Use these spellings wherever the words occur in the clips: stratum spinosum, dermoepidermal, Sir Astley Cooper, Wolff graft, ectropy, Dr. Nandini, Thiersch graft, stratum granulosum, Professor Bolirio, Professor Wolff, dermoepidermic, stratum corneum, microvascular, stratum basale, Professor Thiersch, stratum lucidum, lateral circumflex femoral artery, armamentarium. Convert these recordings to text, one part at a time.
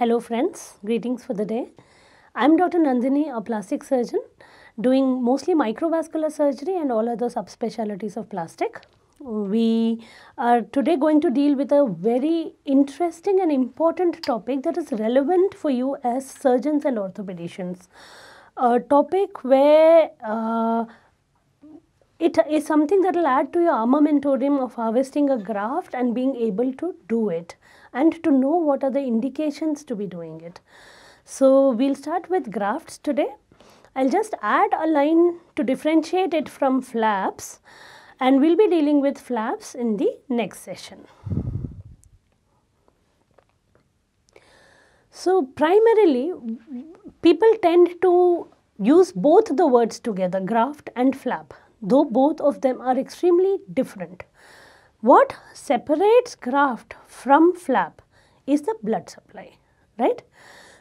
Hello friends, greetings for the day. I am Dr. Nandini, a plastic surgeon doing mostly microvascular surgery and all other subspecialties of plastic. We are today going to deal with a very interesting and important topic that is relevant for you as surgeons and orthopedicians. A topic where it is something that will add to your armamentarium of harvesting a graft and being able to do it and to know what are the indications to be doing it. So, we will start with grafts today. I will just add a line to differentiate it from flaps, and we will be dealing with flaps in the next session. So, primarily people tend to use both the words together, graft and flap, though both of them are extremely different. What separates graft from flap is the blood supply, right?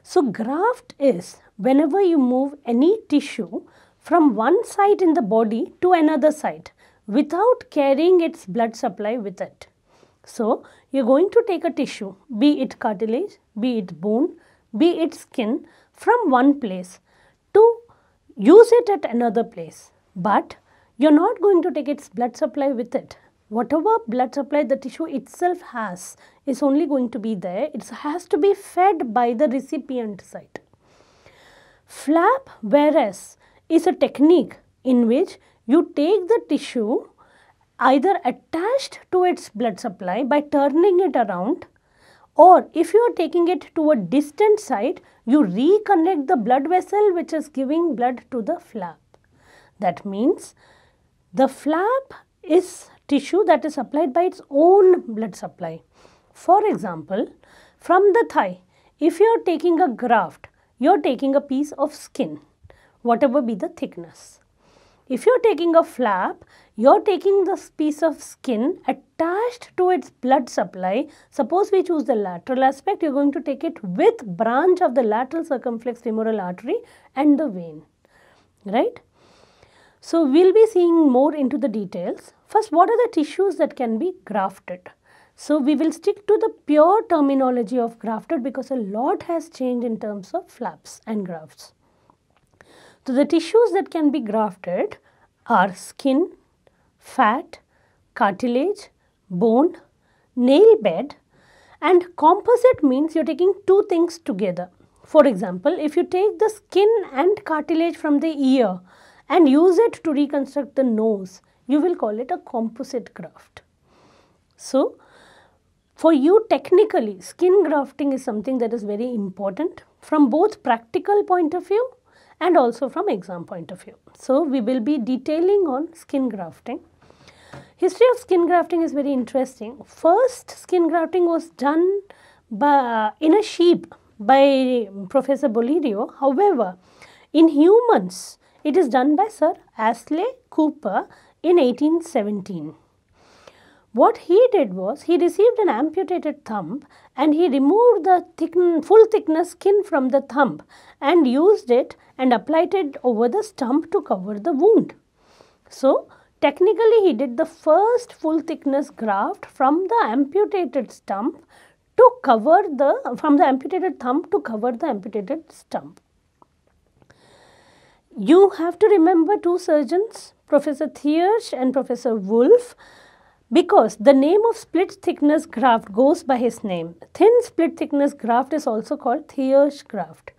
So, graft is whenever you move any tissue from one side in the body to another side without carrying its blood supply with it. So, you are going to take a tissue, be it cartilage, be it bone, be it skin, from one place to use it at another place, but you are not going to take its blood supply with it. Whatever blood supply the tissue itself has is only going to be there. It has to be fed by the recipient site. Flap, whereas, is a technique in which you take the tissue either attached to its blood supply by turning it around, or if you are taking it to a distant site, you reconnect the blood vessel which is giving blood to the flap. That means the flap is tissue that is supplied by its own blood supply. For example, from the thigh, if you are taking a graft, you are taking a piece of skin, whatever be the thickness. If you are taking a flap, you are taking this piece of skin attached to its blood supply. Suppose we choose the lateral aspect, you are going to take it with branch of the lateral circumflex femoral artery and the vein, right? So, we will be seeing more into the details. First, what are the tissues that can be grafted? So, we will stick to the pure terminology of grafted because a lot has changed in terms of flaps and grafts. So, the tissues that can be grafted are skin, fat, cartilage, bone, nail bed, and composite means you are taking two things together. For example, if you take the skin and cartilage from the ear and use it to reconstruct the nose, you will call it a composite graft. So, for you technically, skin grafting is something that is very important from both practical point of view and also from exam point of view. So, we will be detailing on skin grafting. History of skin grafting is very interesting. First skin grafting was done in a sheep by Professor Bolirio. However, in humans, it is done by Sir Astley Cooper in 1817. What he did was, he received an amputated thumb and he removed the full thickness skin from the thumb and used it and applied it over the stump to cover the wound. So, technically he did the first full thickness graft from the amputated stump to cover the, from the amputated thumb to cover the amputated stump. You have to remember two surgeons, Professor Thiersch and Professor Wolff, because the name of split thickness graft goes by his name. Thin split thickness graft is also called Thiersch graft,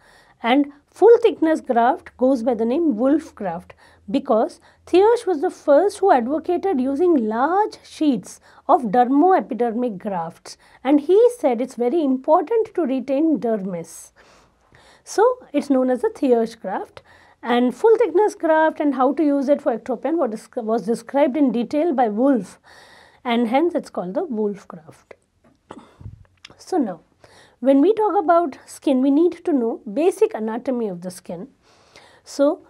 and full thickness graft goes by the name Wolff graft because Thiersch was the first who advocated using large sheets of dermoepidermic grafts, and he said it's very important to retain dermis. So, it's known as the Thiersch graft. And full thickness graft and how to use it for ectropy and what was described in detail by Wolff, and hence it's called the Wolff graft. So now, when we talk about skin, we need to know basic anatomy of the skin. So,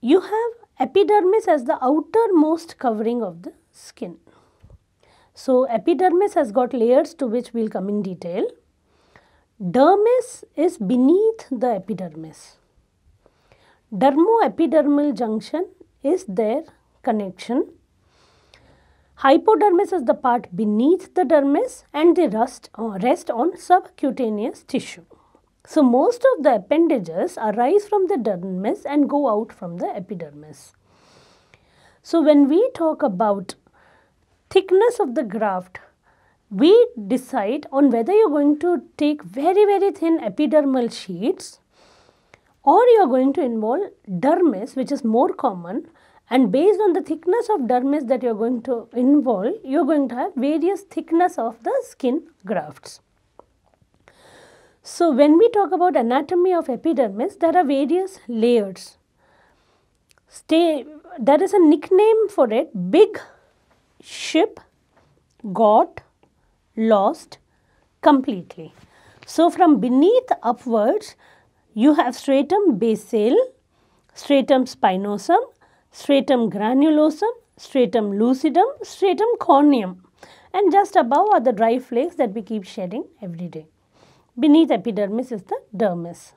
you have epidermis as the outermost covering of the skin. So, epidermis has got layers to which we will come in detail. Dermis is beneath the epidermis. Dermoepidermal junction is their connection. Hypodermis is the part beneath the dermis and they rest on subcutaneous tissue. So, most of the appendages arise from the dermis and go out from the epidermis. So, when we talk about thickness of the graft, we decide on whether you are going to take very, very thin epidermal sheets or you are going to involve dermis, which is more common, and based on the thickness of dermis that you are going to involve, you are going to have various thickness of the skin grafts. So, when we talk about anatomy of epidermis, there are various layers. There is a nickname for it: big ship got lost completely. So, from beneath upwards, you have stratum basale, stratum spinosum, stratum granulosum, stratum lucidum, stratum corneum, and just above are the dry flakes that we keep shedding every day. Beneath epidermis is the dermis.